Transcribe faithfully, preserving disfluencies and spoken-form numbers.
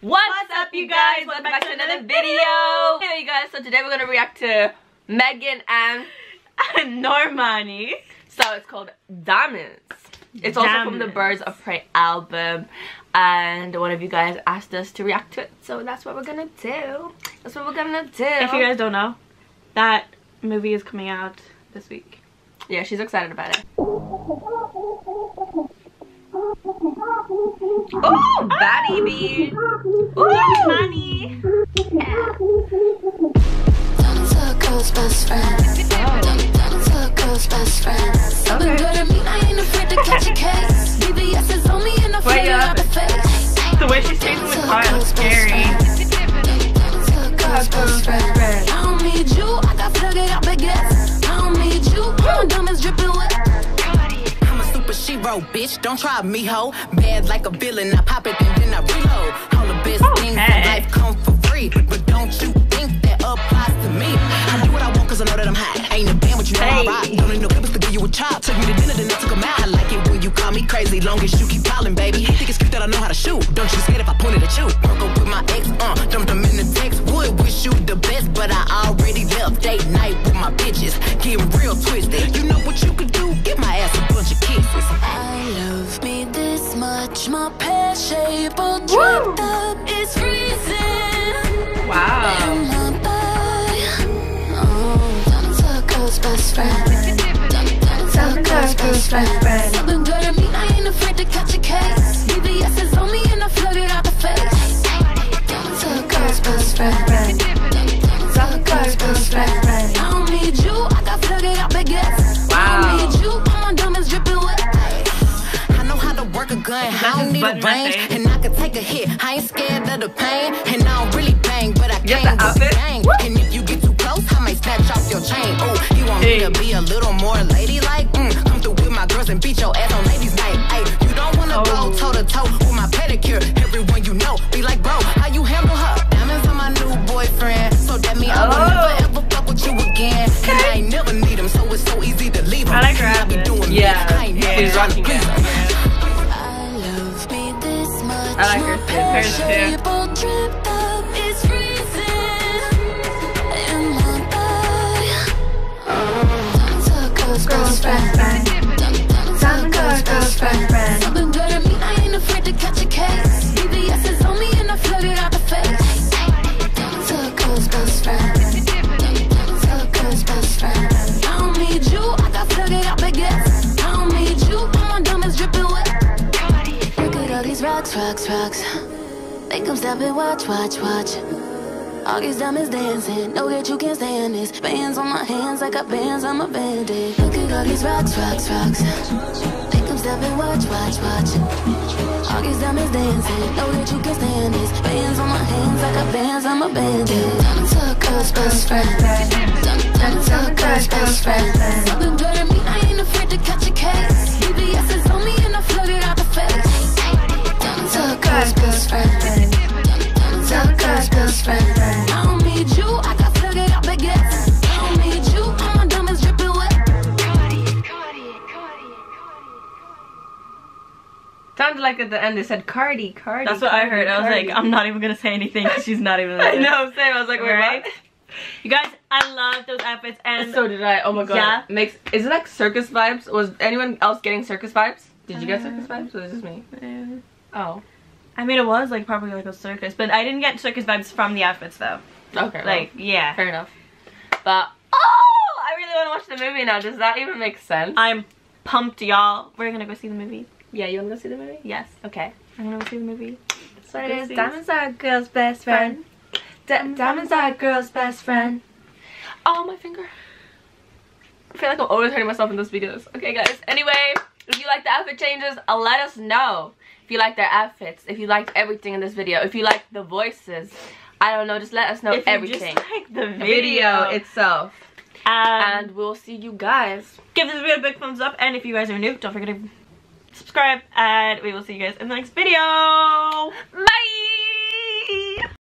What's up, you guys? Welcome back to another video. Hey, you guys. So today we're gonna react to Megan and Normani. So it's called Diamonds. It's Diamonds. Also from the Birds of Prey album, and one of you guys asked us to react to it, so that's what we're gonna do. That's what we're gonna do. If you guys don't know, that movie is coming out this week. Yeah, she's excited about it. Oh, baddie beat. Ooh, money. Yeah. Wait up. The way she's chasing with Kyle is scary. I don't need you. I got flugged up against. I don't need you. My diamonds dripping wet. She wrote, bitch, don't try me, ho. Bad like a villain, I pop it and then I reload. All the best okay. things in life come for free, but don't you think that applies to me? I do what I want cause I know that I'm hot. Ain't a damn what you know hey. I rock. Don't need no papers to give you a chop. Took me to dinner, then I took 'em out. I like it when you call me crazy, long as you keep calling, baby. You think it's cute that I know how to shoot? Don't you scared if I pointed at you? Broke up with my ex, uh, dumped him in the text. Would wish you the best, but I already left date night with my bitches. Getting real twisted. You know what you could do? Give my ass a bunch of kisses. I love me this much, my pear-shaped dripped up is freezing. Wow. Oh, diamonds are girl's best friend. Diamonds are girl's best friend. Something good at me, I ain't afraid to catch a case. B B S is on me and I flood it out the face. Diamonds are girl's best friend. Diamonds are girl's best friend. I don't need you, I got flooded out the gas. I don't need you, my diamonds dripping wet. Work a gun, I don't need a range, and I can take a hit. I ain't scared of the pain, and I don't really bang, but I can't bang. And if you get too close, I might snatch off your chain. Oh, you want hey. me to be a little more ladylike? Mm, come through with my girls and beat your ass on ladies' night. Hey, you don't wanna oh. go toe to toe with my pedicure. Everyone you know, be like, bro, how you handle her? Diamonds on my new boyfriend, so that means oh. I will never ever fuck with you again. Okay. And I ain't never need him, so it's so easy to leave him. I like I be doing yeah, me. I ain't yeah. never rocking yeah. I like her parents too. Something good at me, I ain't afraid to catch a case. B B S is on me and I flood it out the face. Diamonds are girl's best friend. Diamonds are girl's best friend. I don't need you, I got flooded out the gas. I don't need you, my diamonds dripping wet. All these rocks, rocks, rocks. Make them stop and watch, watch, watch. All these diamonds dancing. Know that you can't stand this. Bands on my hands, I got bands, I'm a bandit. Look at all these rocks, rocks, rocks. Make them stop and watch, watch, watch. All these diamonds dancing. Know that you can't stand this. Bands on my hands, I got bands, I'm a bandit. Diamonds are girl's best friend. Diamonds are girl's best friend. Something good at me, I ain't afraid to catch a case. B B S is on me and I flooded out the face. Girl's best friend. Girl's best friend. I don't need you, I got figured out baguettes. I don't need you, my diamonds dripping wet. Cardi, Cardi, Cardi, Cardi. Sounded like at the end they said Cardi, Cardi. That's what Cardi, I heard. I was Cardi. like, I'm not even gonna say anything because she's not even. I know, same. I was like, wait, right? What? You guys, I love those outfits, and so did I. Oh my god, yeah. Makes is it like circus vibes? Was anyone else getting circus vibes? Did you get circus vibes? Or was it just me? Uh, Oh, I mean it was like probably like a circus, but I didn't get circus vibes from the outfits though. Okay, like well, yeah, fair enough. But oh, I really want to watch the movie now. Does that even make sense? I'm pumped, y'all. We're gonna go see the movie. Yeah, you wanna go see the movie? Yes. Okay, I'm gonna go see the movie. So it is Diamonds are girl's best friend. Diamonds are girl's best friend. Oh my finger! I feel like I'm always hurting myself in those videos. Okay, guys. Anyway, if you like the outfit changes, let us know. If you like their outfits, if you liked everything in this video, if you like the voices, I don't know, just let us know if everything. If you just like the video, video itself. Um, and we'll see you guys. Give this video a big thumbs up, and if you guys are new, don't forget to subscribe, and we will see you guys in the next video. Bye!